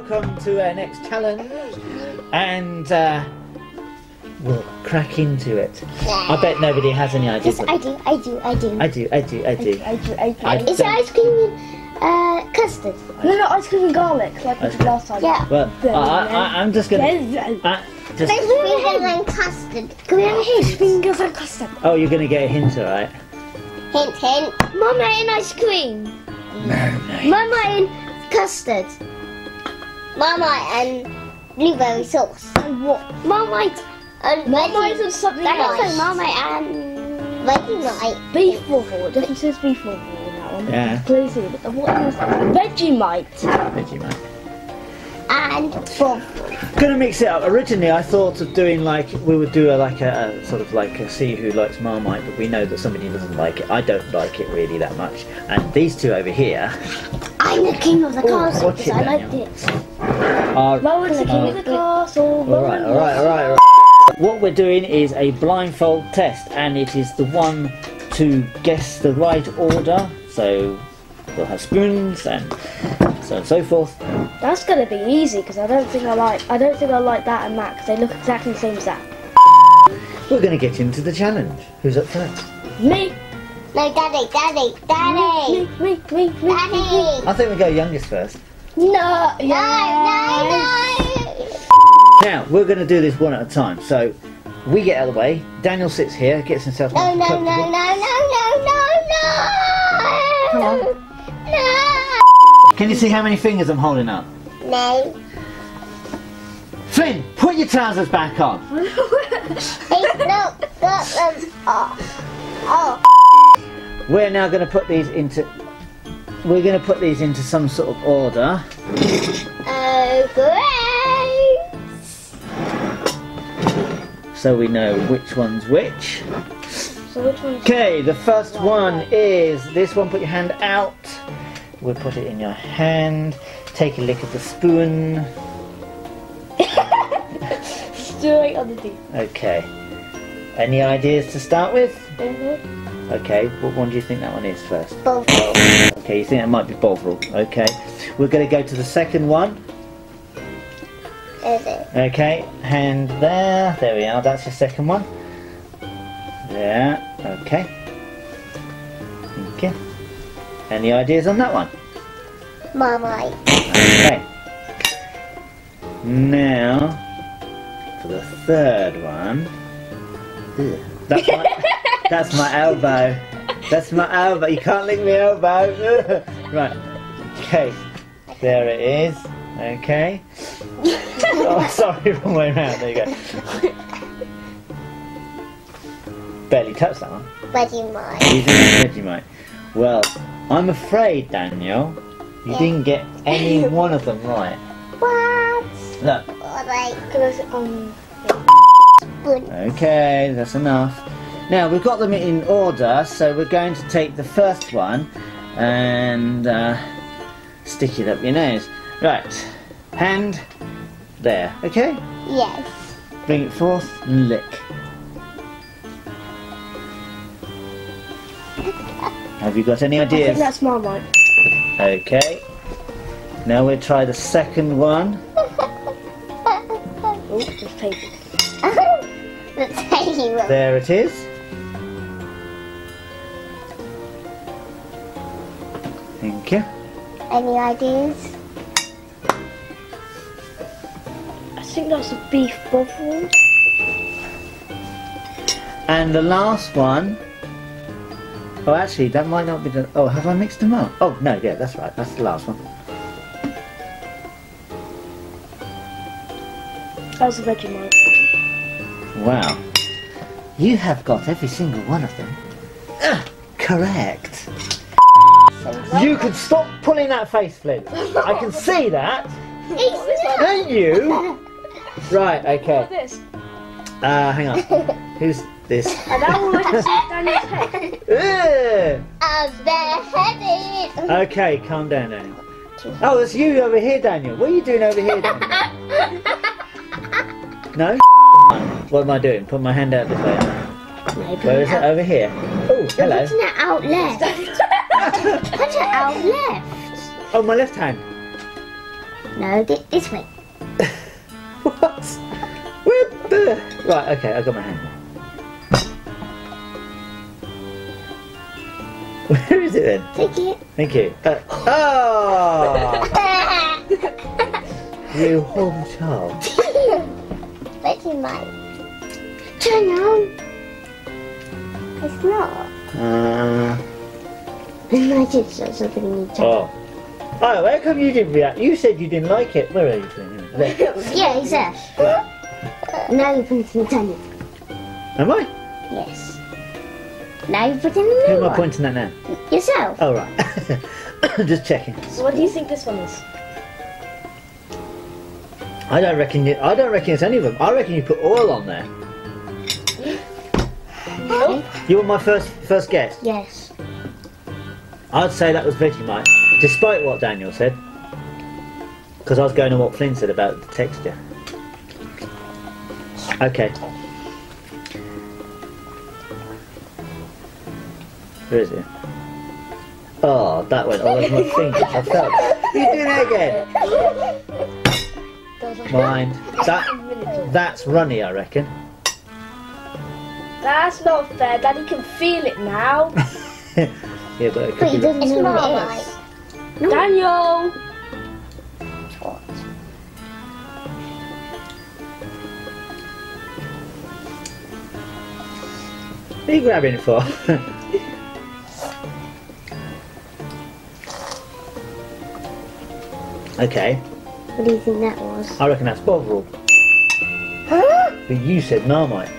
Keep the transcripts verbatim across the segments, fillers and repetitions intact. welcome to our next challenge, and uh, we'll crack into it. Yeah. I bet nobody has any ideas. Yes, I do, I do, I do. I do, I do, I do. I do, I do, I do. Is it ice cream and uh, custard? No, no, ice cream and garlic, like we did last time. Yeah. Well, I, I, I'm just going to... Just fingers and custard. Can we have a hint? Fingers and custard. Oh, you're going to get a hint, alright? Hint, hint. Marmite and ice cream. Marmite. Marmite and custard. Marmite and blueberry sauce. And what? Marmite and Marmite and something else. Nice. Marmite and Vegemite. Beef Bovril. It definitely says beef Bovril in that one. Yeah. Crazy. What else? Vegemite. Vegemite. And I'm gonna mix it up. Originally, I thought of doing like we would do a like a, a sort of like a see who likes Marmite, but we know that somebody doesn't like it. I don't like it really that much. And these two over here, I'm the king of the castle because I liked it. Uh, Rowan's the king uh, of the castle. All right, all right, all right, all right. What we're doing is a blindfold test, and it is the one to guess the right order. So we'll have spoons and so and so forth. That's gonna be easy because I don't think I like I don't think I like that and that because they look exactly the same as that. We're gonna get into the challenge. Who's up first? Me. No, Daddy, Daddy, Daddy. Me, me, me, me, me, Daddy. Me, me. I think we go youngest first. No. Yes. No, no, no. Now we're gonna do this one at a time. So we get out of the way. Daniel sits here, gets himself. No, no, no, no, no, no, no, no, no. No. Can you see how many fingers I'm holding up? No. Flynn, put your trousers back on. Hey, no, got them off. Oh. We're now going to put these into. We're going to put these into some sort of order. Oh, great. So we know which one's which. So which one's? Okay, the first one is this one. Put your hand out. We'll put it in your hand. Take a lick of the spoon. Straight on the teeth. Okay. Any ideas to start with? Mm-hmm. Okay. What one do you think that one is first? Bovril. Okay. You think that might be Bovril. Okay. We're going to go to the second one. Is it? Okay. Hand there. There we are. That's your second one. There. Okay. Okay. Any ideas on that one? Marmite. Okay. Now, for the third one. Ugh, that's, my, that's my elbow. That's my elbow. You can't lick my elbow. Right. Okay. There it is. Okay. Oh, sorry. Wrong way around. There you go. Barely touched that one. Vegemite. Using Vegemite. Well, I'm afraid, Daniel, you yeah. didn't get any one of them right. What? Look. Alright, um, okay, that's enough. Now, we've got them in order, so we're going to take the first one and uh, stick it up your nose. Right, hand there, okay? Yes. Bring it forth and lick. Have you got any ideas? I think that's Marmite. Okay. Now we'll try the second one. Oh, there's paper. That's paper. There it is. Thank you. Any ideas? I think that's a beef bovril. And the last one. Oh, actually, that might not be the... Oh, have I mixed them up? Oh, no, yeah, that's right. That's the last one. That was a Vegemite. Wow. You have got every single one of them. Uh, correct. You could stop pulling that face, Flynn. I can see that. Don't you? Right, okay. Uh, hang on. Who's... This. And that one I just slipped down his head. I'm very heavy. Okay, calm down, Daniel. Oh, that's you over here, Daniel. What are you doing over here, Daniel? No? What am I doing? Put my hand out this way. Maybe Where is out. it? Over here. Oh, hello. Put it out left. Put it out left. Oh, my left hand. No, th this way. What? Where the... Right, okay, I got my hand. Where is it then? Take it. Thank you. Uh, oh! You horrible child. Vegemite. Turn on. It's not. Uh... Imagine something you did. Oh. Oh, how come you didn't react? You said you didn't like it. Where are you from? Yeah, exactly. Right. Now you put it in the tiny. Am I? Yes. Now you put in the Who am I pointing at now? Yourself. Oh, right. Just checking. So what do you think this one is? I don't reckon you, I don't reckon it's any of them. I reckon you put oil on there. No. You were my first first guess? Yes. I'd say that was Vegemite, despite what Daniel said. Because I was going on what Flynn said about the texture. Okay. Where is it? Oh, that went all over my finger. I felt it. You do that again! Mind. That, that's runny, I reckon. That's not fair. Daddy can feel it now. Yeah, but it could be... It's Marmite. Daniel! What? What are you grabbing it for? Okay. What do you think that was? I reckon that's Bovril. Huh? But you said Marmite.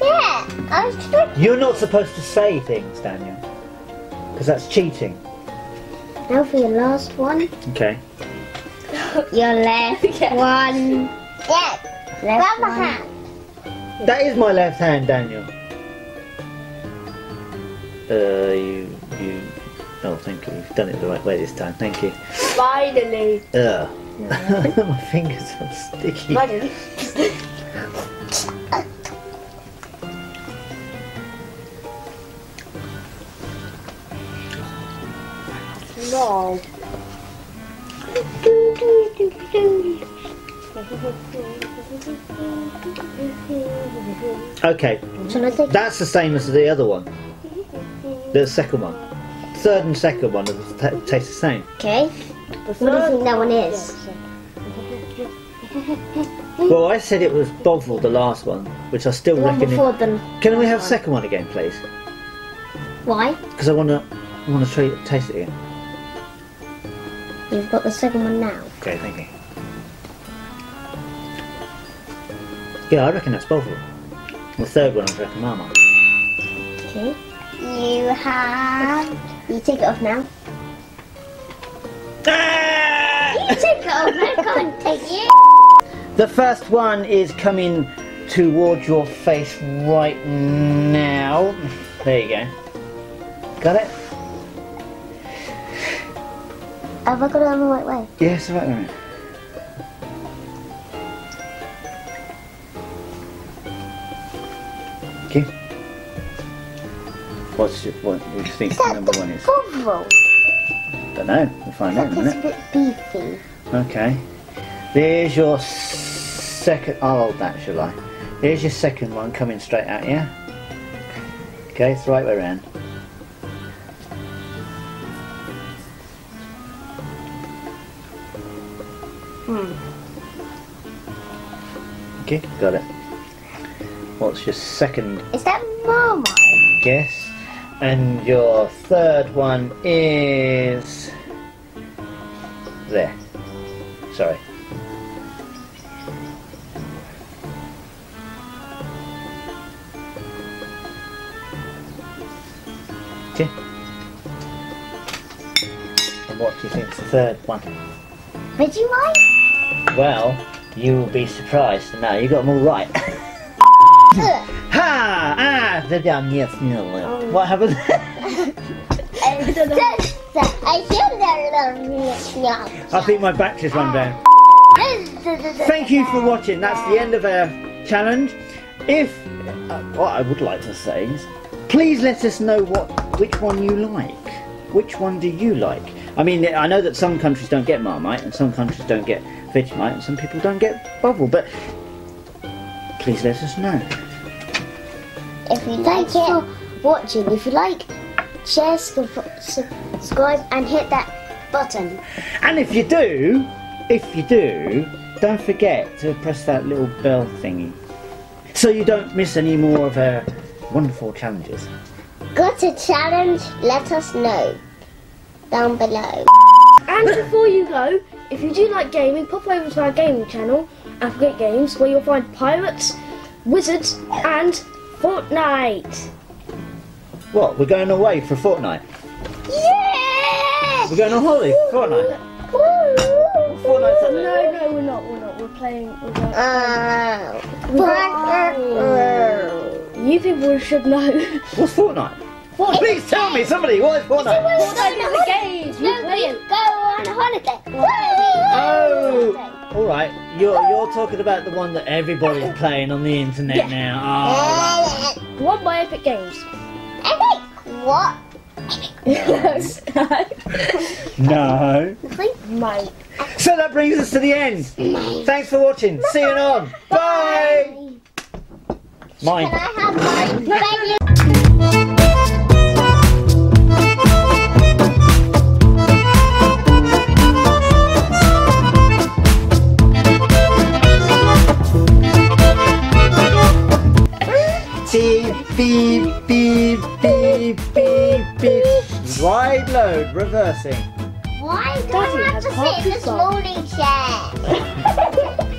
Yeah, I was trying. You're not supposed to say things, Daniel. Because that's cheating. Now for your last one. Okay. Your left yeah. one. Yeah. Left one. Hand. That is my left hand, Daniel. Uh, you, you. Oh, thank you. You've done it the right way this time. Thank you. Finally. Ugh. No. My fingers are sticky. Finally. No. Okay, that's the same as the other one. The second one. Third and second one taste the same. Okay, what do you think that one is? Well, I said it was Bovril, the last one, which I still reckon... Can we have the second one again, please? Why? Because I want to I want to taste it again. You've got the second one now. Okay, thank you. Yeah, I reckon that's Bovril. The third one I reckon Marmite. Okay. You have... You take it off now. Ah! You take it off, I can't take it. The first one is coming towards your face right now. There you go. Got it? Have I got it on the right way? Yes, right way. Okay. What's it, what do you think is that number the one is? Bovril? Don't know. We'll find out in a minute. It's a bit beefy. Okay. There's your second. I'll hold that, shall I? There's your second one coming straight at you. Okay, it's the right way around. Hmm. Okay, got it. What's your second? Is that Marmite? Yes. And your third one is... There. Sorry. Okay. And what do you think is the third one? Vegemite? Well, you will be surprised to know you got them all right. Ha! Ah! They're down, yes, no. Um, what happened? I don't know. I think my battery's run down. Thank you for watching. That's the end of our challenge. If, uh, what I would like to say is, please let us know what which one you like. Which one do you like? I mean, I know that some countries don't get Marmite, and some countries don't get Vegemite, and some people don't get Bovril, but please let us know. If you like it, watching. If you like, share, subscribe, and hit that button. And if you do, if you do, don't forget to press that little bell thingy, so you don't miss any more of our wonderful challenges. Got a challenge? Let us know down below. And before you go, if you do like gaming, pop over to our gaming channel, Afgate Games, where you'll find pirates, wizards, and Fortnite. What? We're going away for Fortnite? Yeah! We're going on holiday for Fortnite. Ooh. Fortnite's up there. No, no, we're not. We're not. We're playing. We're playing. Uh, oh. Oh. You people should know. What's Fortnite? What? Please tell me, somebody. What is Fortnite? It's Fortnite is the game. No, we go on a holiday. Oh, all right. You're you're talking about the one that everybody's playing on the internet yeah. now. Oh. Yeah, yeah. One by Epic Games. Epic? What? Yes. No. Mike. So that brings us to the end. Thanks for watching. See you on. Bye. Bye. Mine. Can I have mine? Thank you. Beep, beep, beep, beep, beep. Wide load, reversing. Why do I have to sit in this morning chair?